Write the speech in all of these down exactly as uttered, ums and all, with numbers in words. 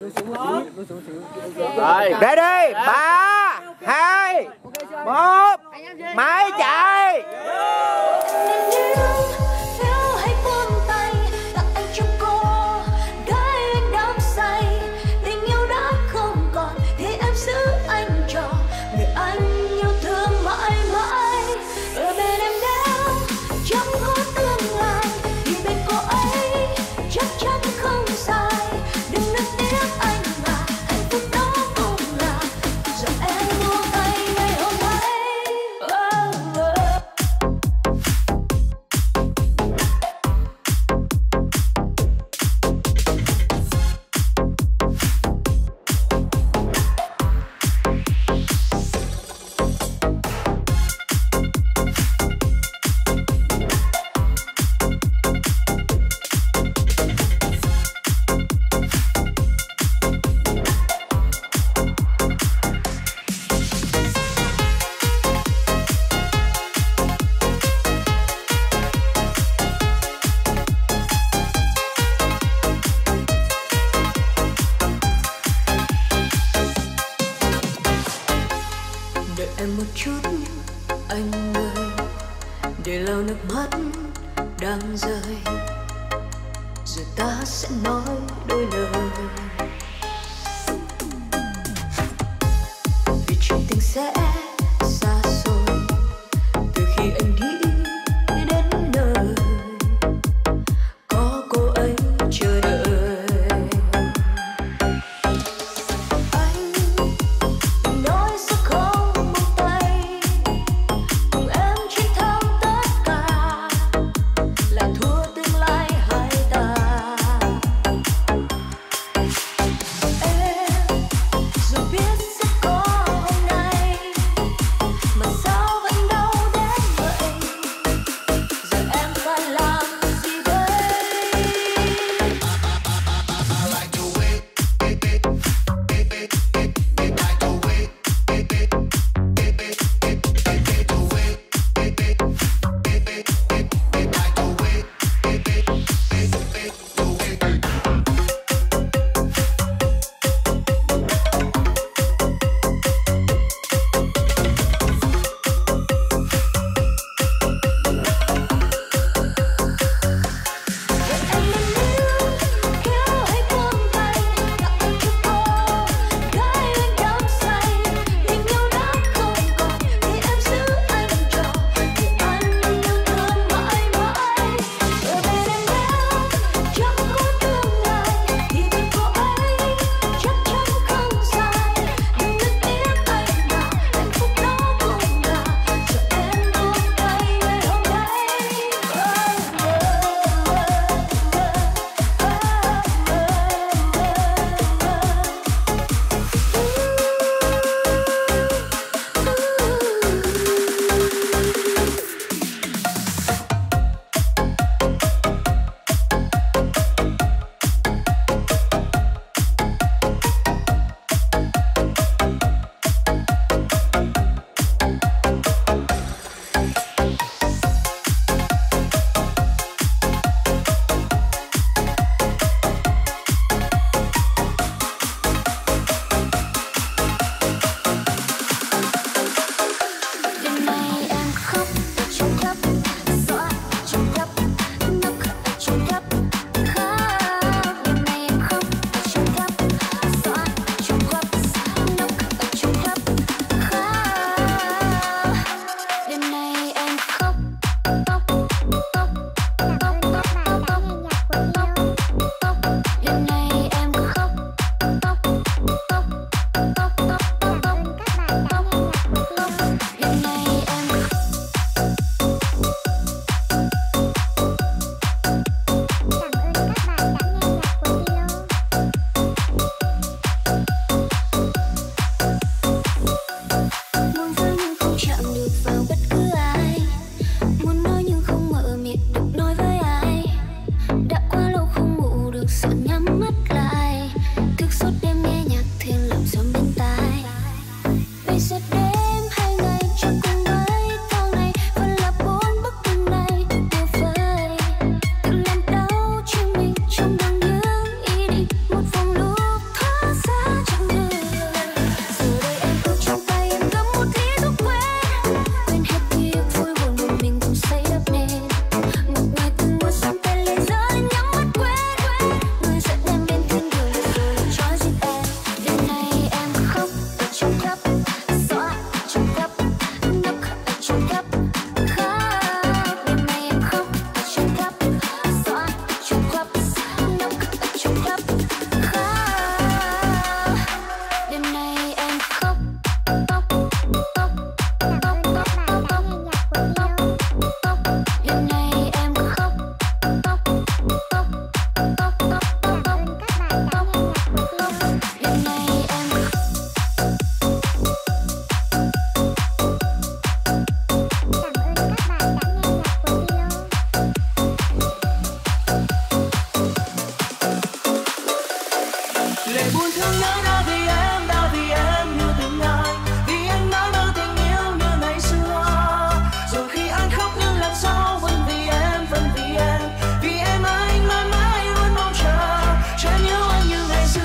Để đi, ba, hai, một, máy chạy. Đợi em một chút anh ơi, để lau nước mắt đang rơi, rồi ta sẽ nói đôi lời. Vì chuyện tình sẽ xa xôi từ khi anh đi đến nơi có cô ấy chờ đợi. Thank you. thương nhớ ra vì em, đã vì em yêu từng ngày, vì anh mãi mơ tình yêu như ngày xưa. Dù khi anh khóc nhưng làm sao vẫn vì em, vẫn vì em, vì em mãi anh mãi mãi luôn mong chờ, chờ nhớ anh như ngày xưa.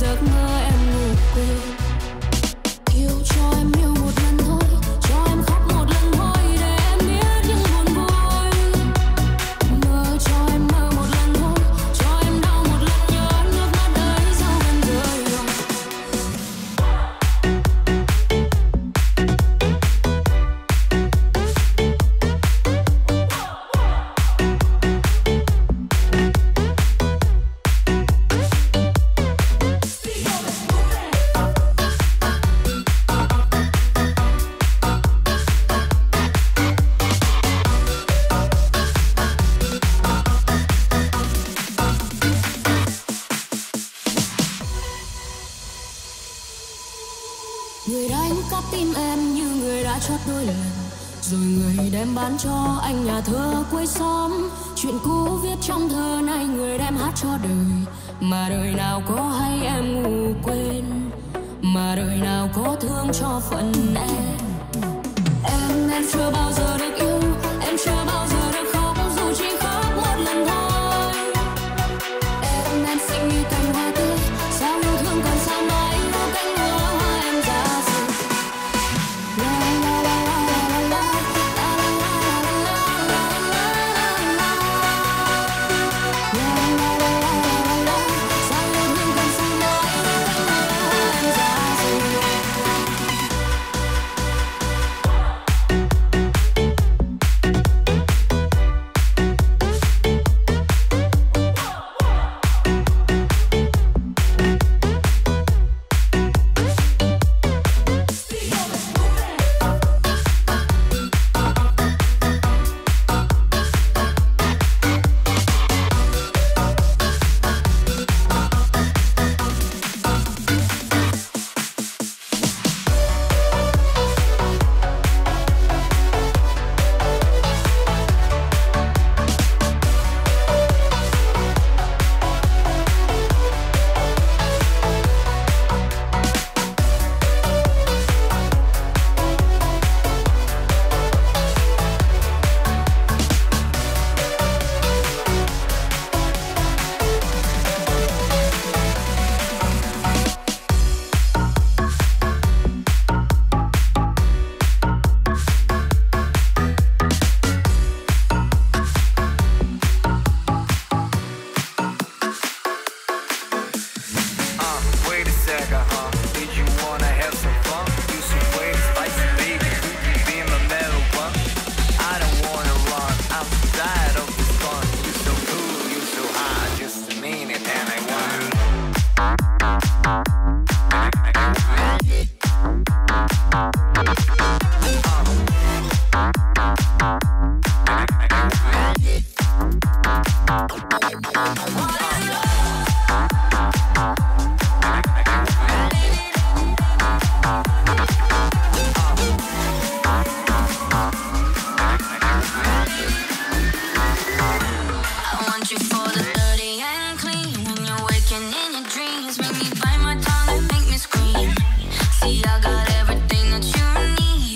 giấc mơ em ngủ quên. Yêu cho em yêu một lần thôi, cho em khóc một lần thôi để em biết những buồn vui. Mơ cho em mơ một lần thôi, cho em đau một lần nhớ nước mắt ấy sao vẫn rơi lòng. Người đã đánh cắp tim em như người đã chót đôi lần, rồi người đem bán cho anh nhà thơ quê xóm. Chuyện cũ viết trong thơ này người đem hát cho đời, mà đời nào có hay em ngủ quên, mà đời nào có thương cho phận em. Em, em chưa bao giờ được yêu, em chưa bao giờ được khóc dù chỉ khóc một lần thôi. Em, em xinh như cành hoa tươi, sao yêu thương còn sao mãi đâu cánh hoa. Make me scream. See, I got everything that you need.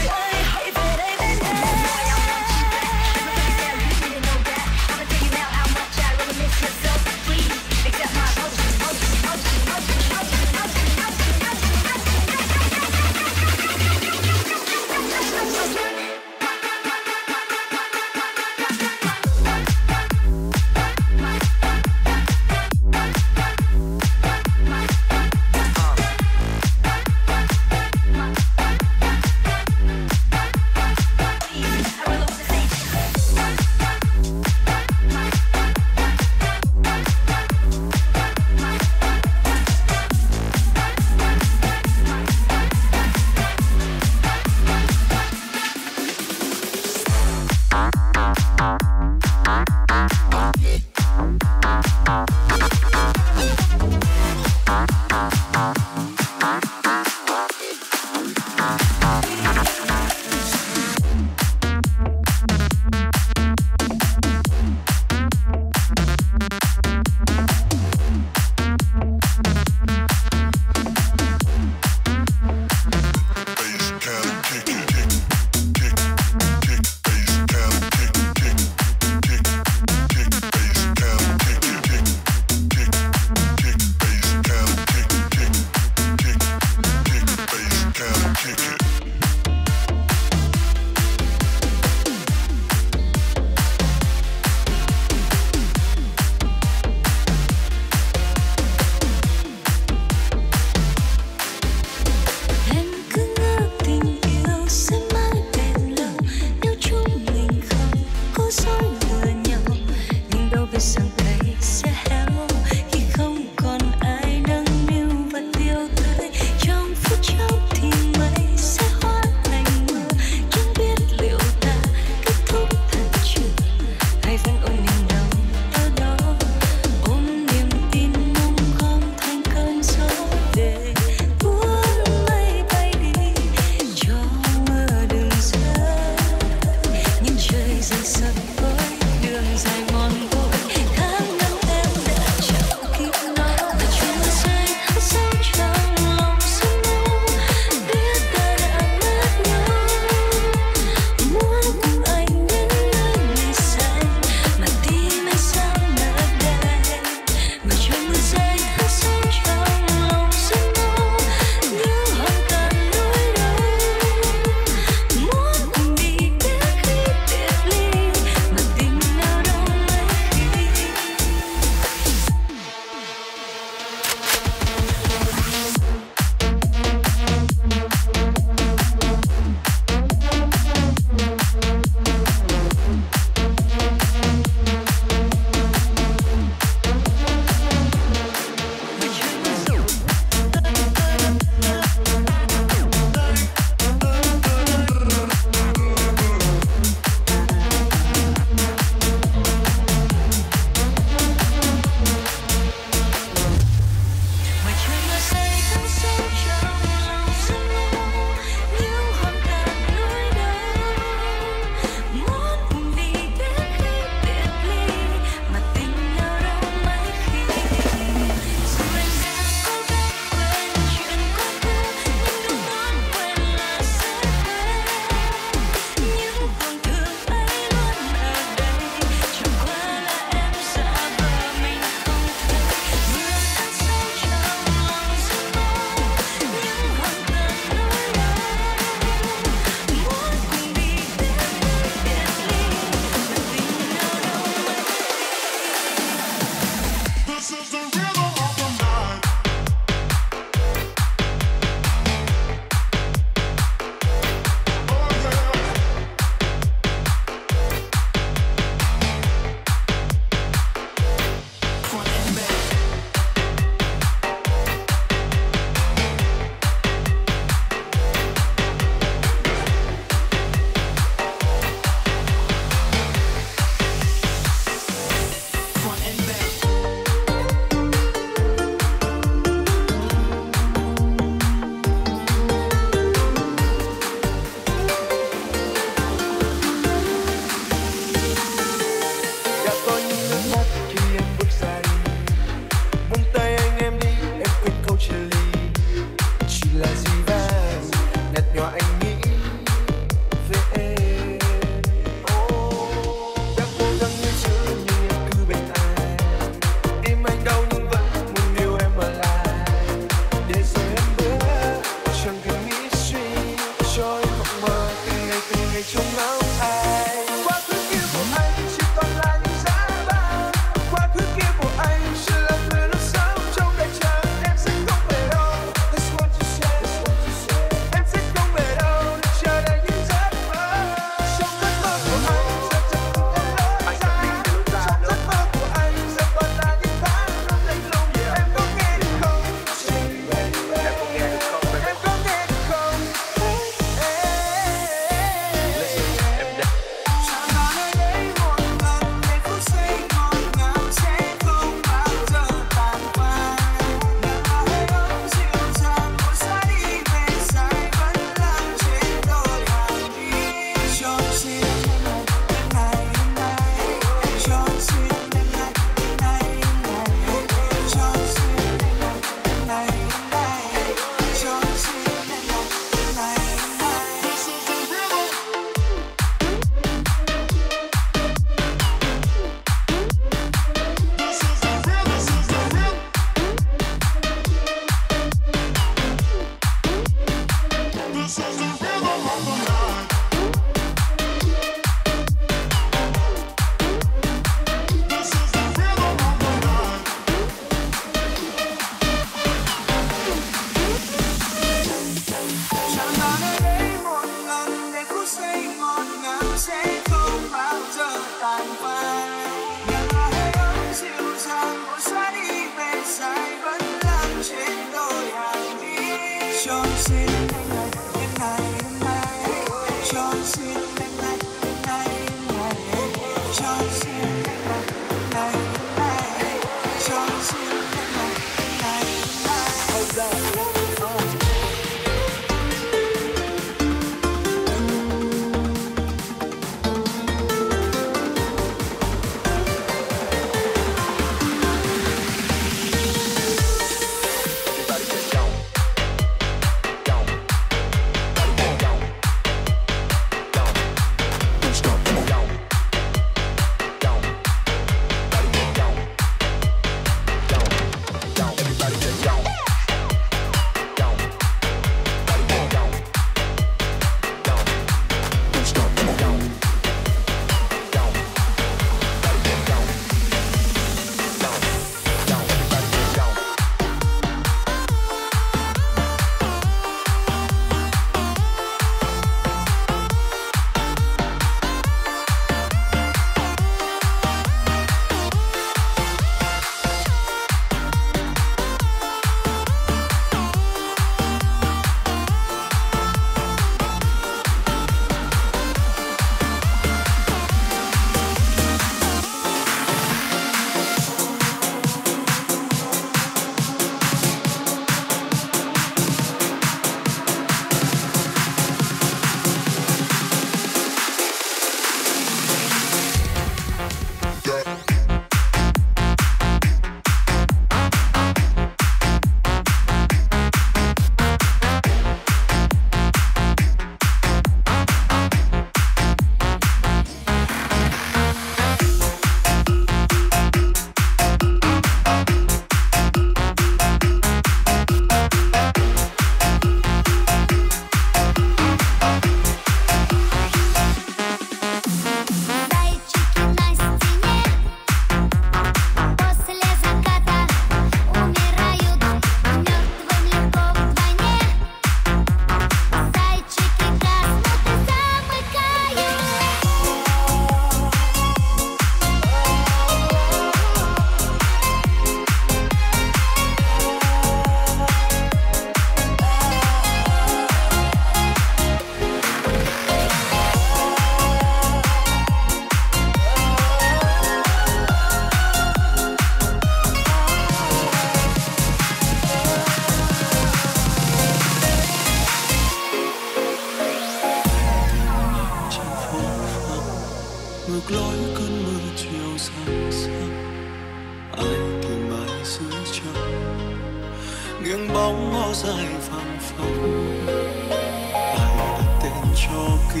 những bóng ngó dài phẳng phồng. Bài đặt tên cho ký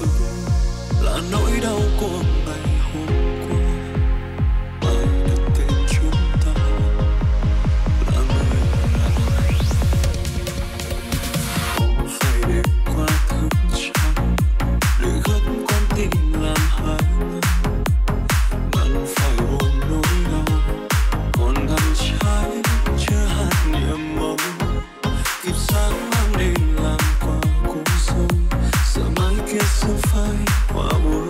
ức là nỗi đau của ngày hôm qua. Bài đặt tên chúng ta là người lạ. Không phải để qua thức trắng để gấp con tim làm hai lần. Bạn phải buồn nỗi đau còn ngăn trái chưa hạt niềm mong kịp sáng mang đêm làm qua cuộc sống. Sợ mãi kia sẽ phai hoa buồn.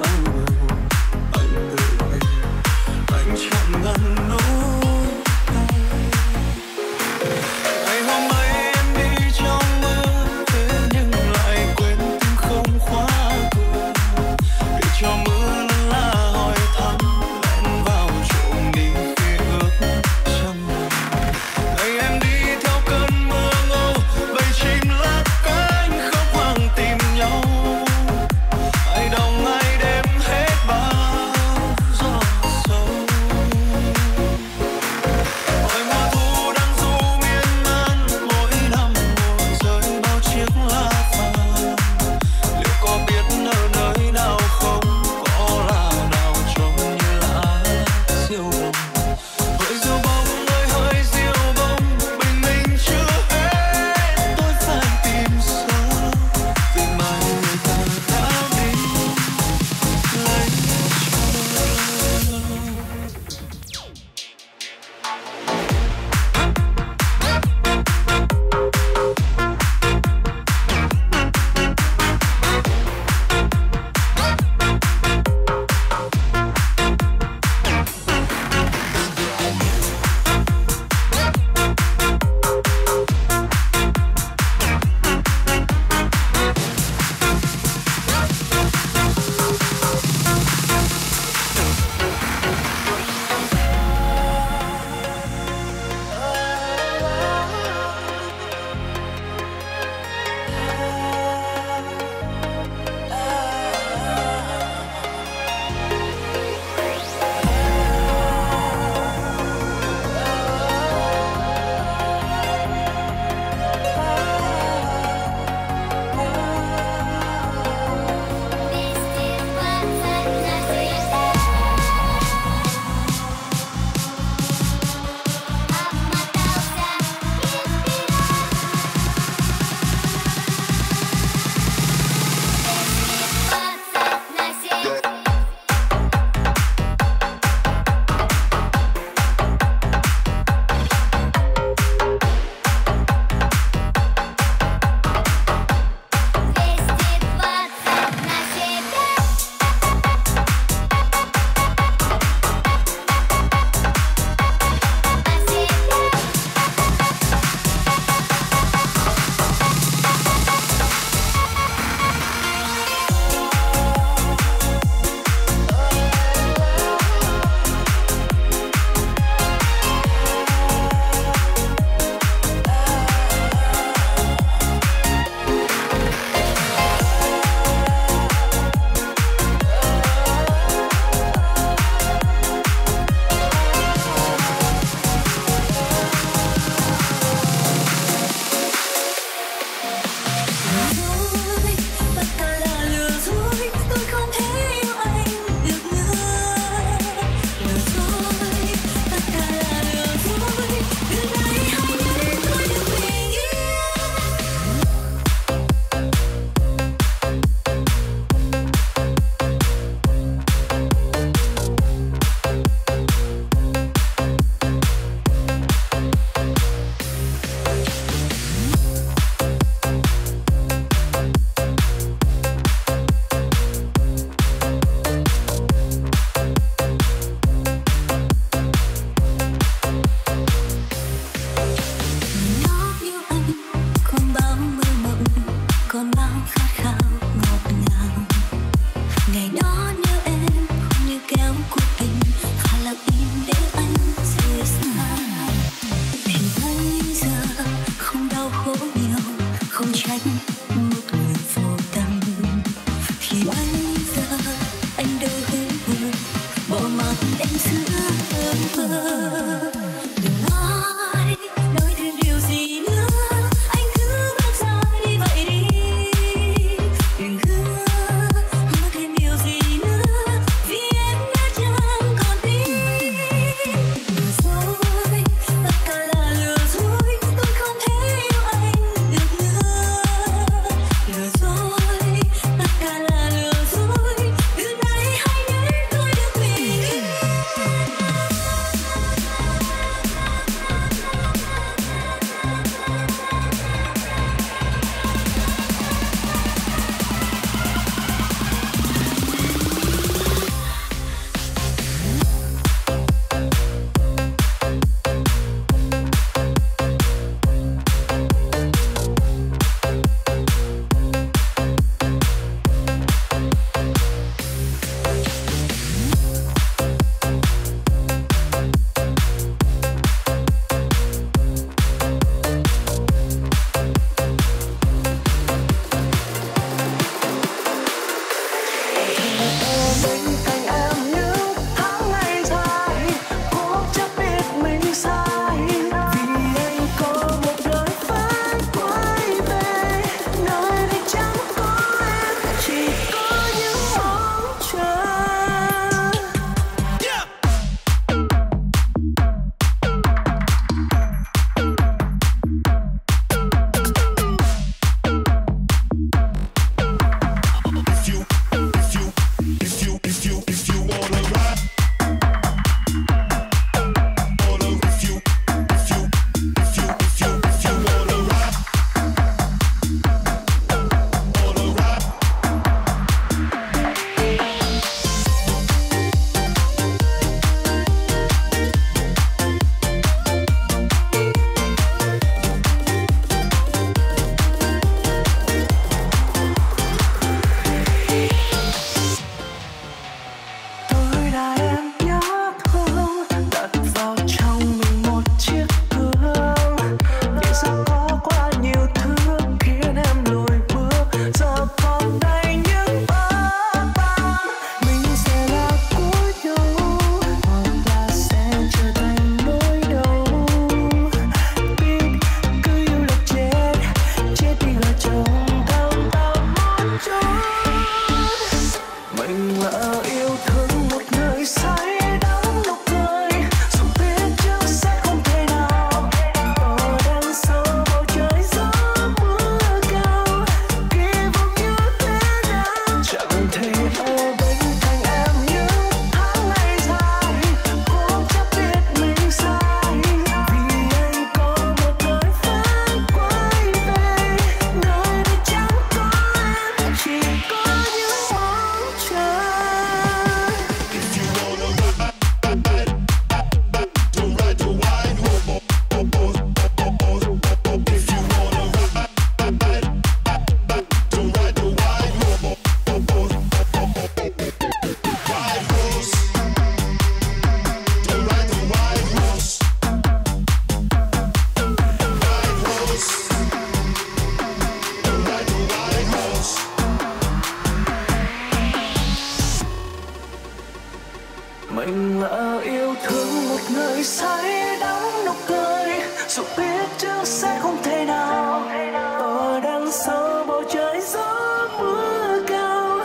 dù biết trước sẽ không thể nào ở đằng sau bầu trời gió mưa cao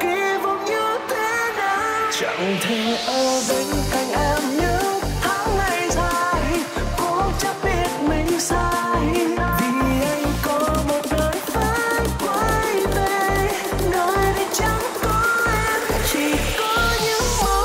kỳ vọng như thế nào chẳng thể ở bên cạnh em những tháng ngày dài cố chấp biết mình sai vì anh có một đời phải quay về nơi đây chẳng có em chỉ có những bóng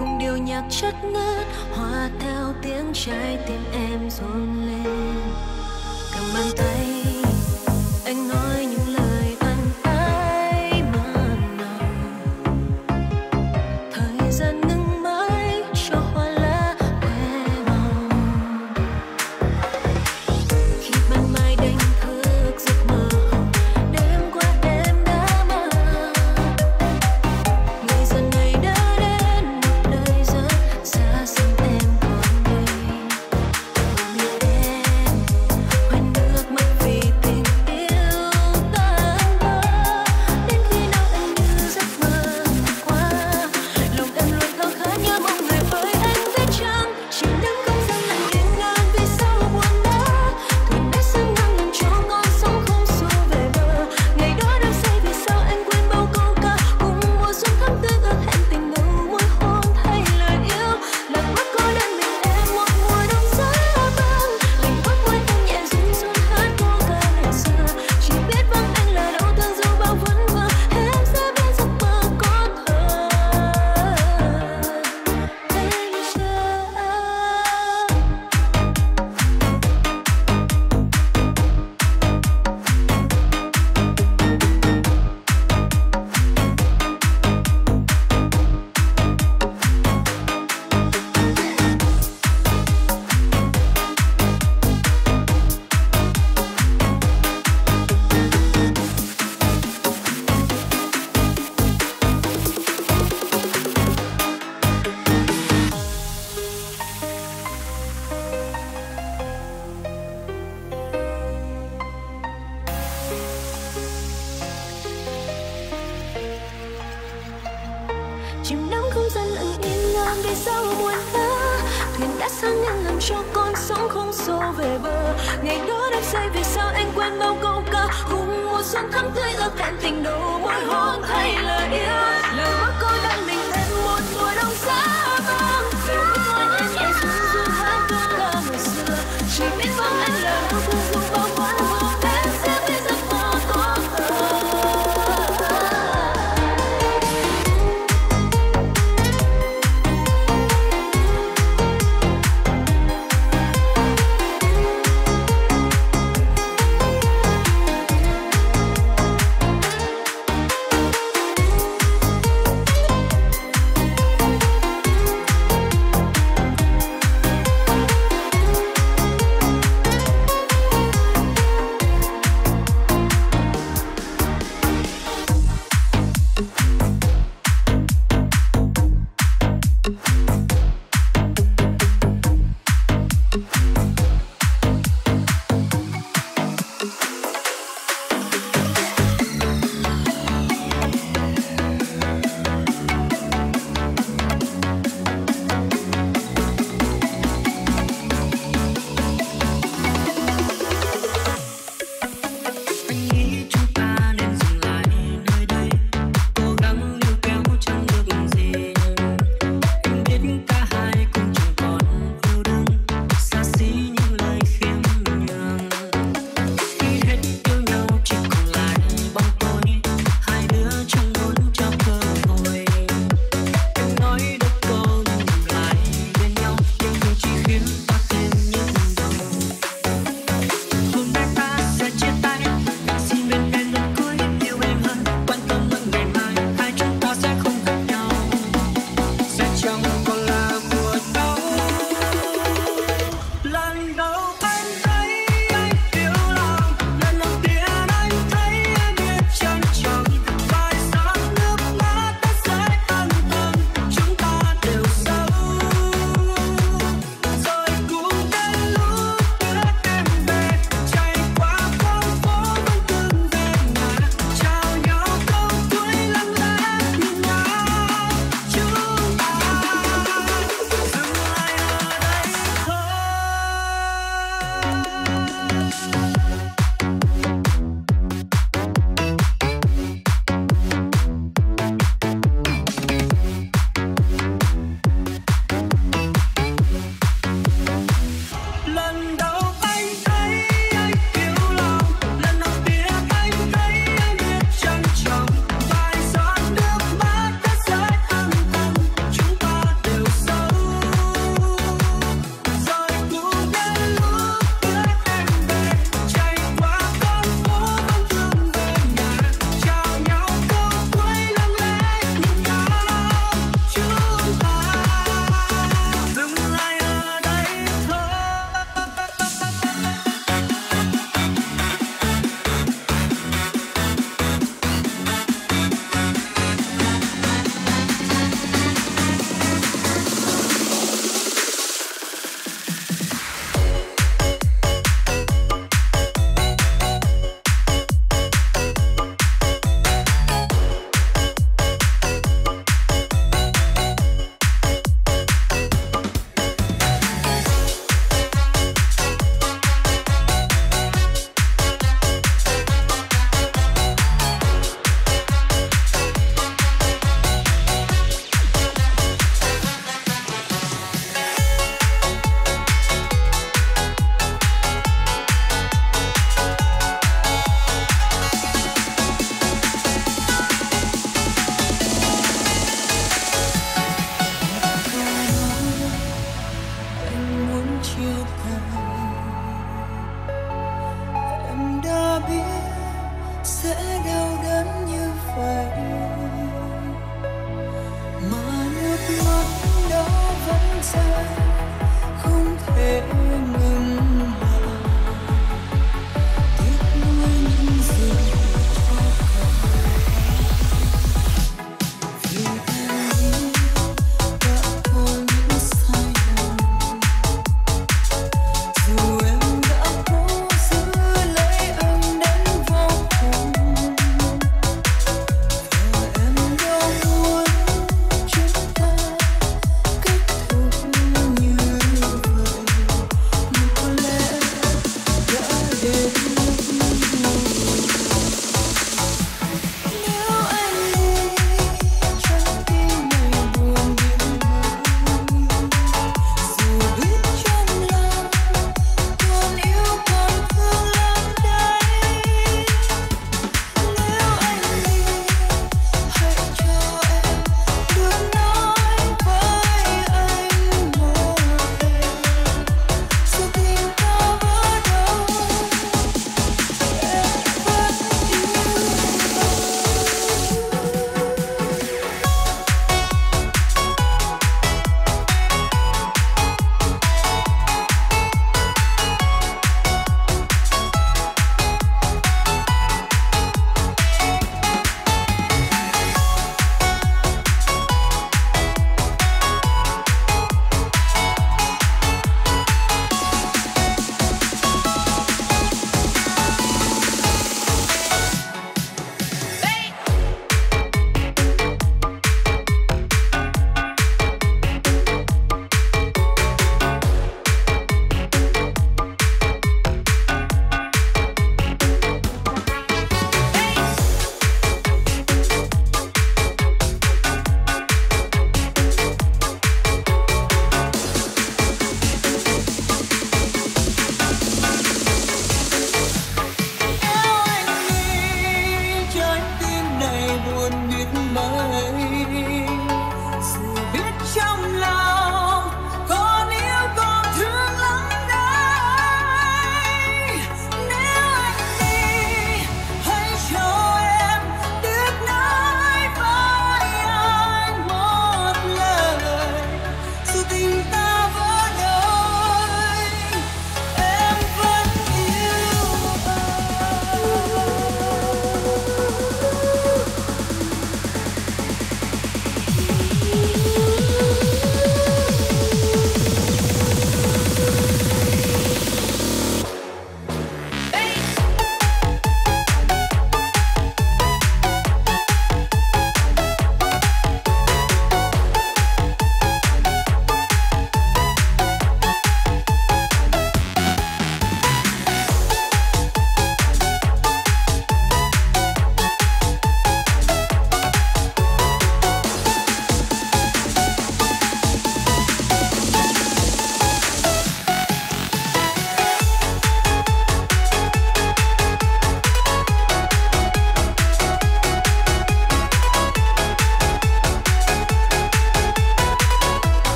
cùng điều nhạc chất ngát hòa theo tiếng trái tim em rộn lên. Cầm bàn tay anh nói những lời tan tay mà nào thời gian ngưng mãi cho hoa lá khoe màu. Khi ban mai đánh thức giấc mơ đêm qua em đã mơ, ngày giờ này đã đến một nơi rất xa xăm em còn đây. Không biết em hoen nước mắt vì tình yêu tan vỡ đến khi nào anh như giấc mơ qua. Lòng em luôn khao khát nhớ mong người với anh biết chăng chìm đắm không gian lạnh nghiêng ngang vì sao buồn đã thuyền đã sớm ngang ngàn cho con sóng không xuôi về bờ. Ngày đó đang say vì sao anh quên bao câu ca cùng mùa xuân thắm tươi ước hẹn tình đầu mỗi hôm thay lời yêu. Lạnh quá cô đơn mình em một mùa đông giá băng, lạnh quá môi anh nhẹ run run hát câu ca ngày xưa. Chỉ biết vắng anh là đau thương dẫu bao vấn vương em sẽ bên giấc mơ con thơ. Anh chờ chìm đắm không gian lặng yên ngang vì sao buồn ta thuyền đã sang ngang làm cho con sóng không xô về bờ. Ngày đó đang say vì sao anh quên bao câu ca cùng mùa xuân thắm tươi ước hẹn tình đầu mỗi hôm thay lời yêu. Lời bác cô đơn mình thêm một mùa đông giá băng, về với anh em nhẹ run run hát câu ca ngày xưa. Chỉ biết vắng anh là đau thương dù bao vấn vương em sẽ biết giấc mơ có thật.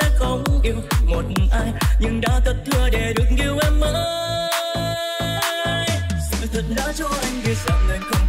sẽ không yêu một ai, nhưng đã thật thưa để được yêu em ơi. Sự thật đã cho anh biết rằng anh không